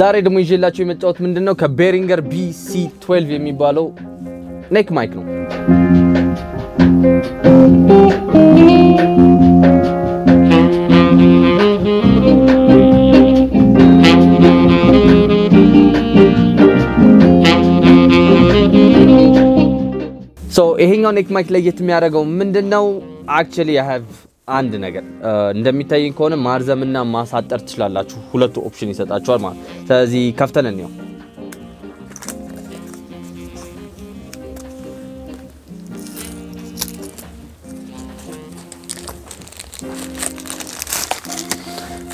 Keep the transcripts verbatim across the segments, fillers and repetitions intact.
ዛሬ ደሞ ይዤላችሁ የመጣሁት ምንድነው ከቤሪንገር ቢ ሲ twelve የሚባለው ኔክ ማይክ ነው። So ይሄኛው ኔክ ማይክ ላይ የተሚያደርገው ምንድነው actually I have አንድ ነገር እንደምታይን ከሆነ ማርዘምና ማሳጠር ትችላላችሁ ሁለቱ ኦፕሽን ይሰጣችኋል ማለት ስለዚህ ከፍተነን ነው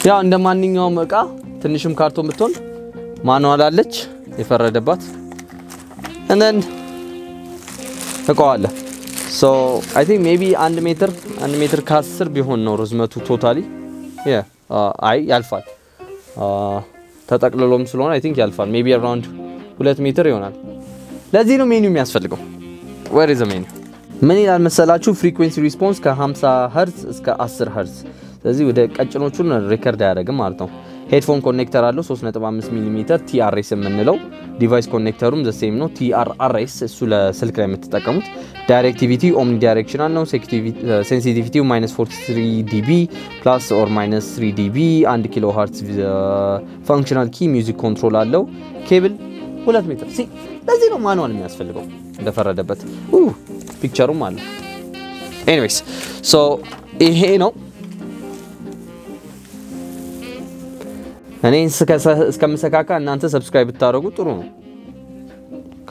ያው እንደማንኛውም እቃ ትንሽም ካርቶን ብትሆን ማኑዋል አለች ይፈረደባት and then ተቀዋለ So I think maybe one meter, one meter ካስር ቢሆን ነው ርዝመቱ totally yeah አይ ያልፋል ተጠቅልሎም ስለሆነ I think ያልፋል maybe around two meter ይሆናል ለዚህ ነው ሜኑ የሚያስፈልገው where is the menu ምን ይላል መሰላችሁ frequency response ከ50 hertz እስከ ten hertz ስለዚህ ወደ ቀጭኖቹን ሪከርድ ያደርጋል ማለት ነው headphone connector አለው three point five mm T R S የምንለው device connector-ም the same ነው T R R S እሱ ለስልክ ላይ የምትጠቀሙት Directivity omnidirectional ነው sensitivity minus forty-three decibels plus or minus three decibels one kilohertz functional key music control አለው cable two meters see ለዚህ ነው ማኑዋል የሚያስፈልገው እንደፈረደበት ኡ ፒክቸሩም አለ anyways so ይሄ ነው እኔን ስከምሰካካ እናንተ ሰብስክራይብ ታደርጉ ጥሩ ነው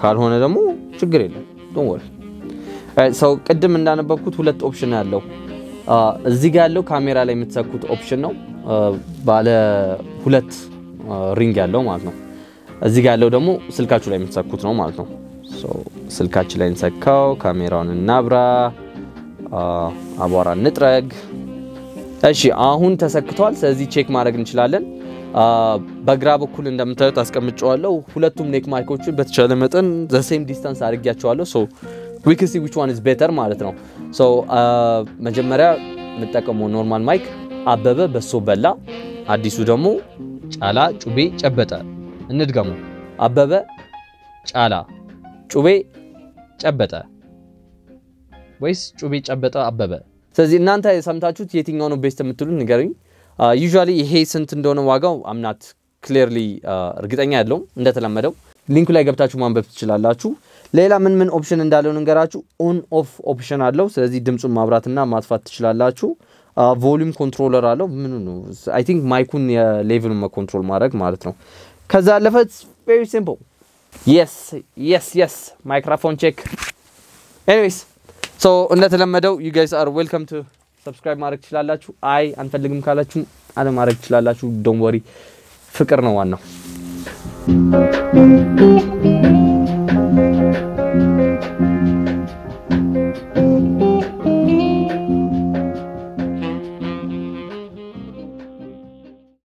ካልሆነ ደግሞ ችግር የለም don't worry ሰው ቀደም እንዳነበኩት ሁለት ኦፕሽን አለው እዚህ ጋር ያለው ካሜራ ላይ የምትሰኩት ኦፕሽን ነው ባለ ሁለት ሪንግ ያለው ማለት ነው እዚህ ጋር ያለው ደግሞ ስልካችሁ ላይ የምትሰኩት ነው ማለት ነው ሶ ስልካችሁ ላይ እንሰካው ካሜራውን እናብራ አባራ ንጥረግ እሺ አሁን ተሰክቷል ስለዚህ ቼክ ማድረግ እንችላለን በግራ በኩል እንደምታዩት አስቀምጫዋለሁ ሁለቱም ኔክ ማይኮቹ በተቻለ መጠን the same distance አድርጋቸዋለሁ so we can see which one is better ማለት ነው so መጀመሪያ መጣቀሙ ኖርማል ማይክ አበበ በሶ በላ አዲሱ ደግሞ ጫላ ጩቤ ጨበጣ እንድጋሙ አበበ ጫላ ጩቤ ጨበጣ ወይስ ጩቤ ጨበጣ አበበ ስለዚህ እናንተ ሰምታችሁት የትኛው ነው ቤስት የምትሉት ንገሩኝ Uh, usually ይሄ ስንት እንደሆነ ዋጋው I'm not clearly እርግጠኛ አይደለም እንደተለመደው ሊንኩ ላይ ገብታችሁ ማንበብ ትችላላችሁ ሌላ ምን ምን ኦፕሽን እንዳለው እንገራችሁ on off ኦፕሽን አለው ስለዚህ ድምጹን ማብራትና ማጥፋት ትችላላችሁ ቮሊዩም ኮንትሮለር አለው ምን ነው I think ማይኩን ሌቭሉን መኮንትሮል ማድረግ ማለት ነው ከዛ ለፈት very simple yes yes yes microphone check anyways so እንደተለመደው you guys are welcome to Subscribe ማድረግ ትችላላችሁ አይ አንፈልግም ካላችሁ አለ ማድረግ ትችላላችሁ don't worry ፍቅር ነው ዋናው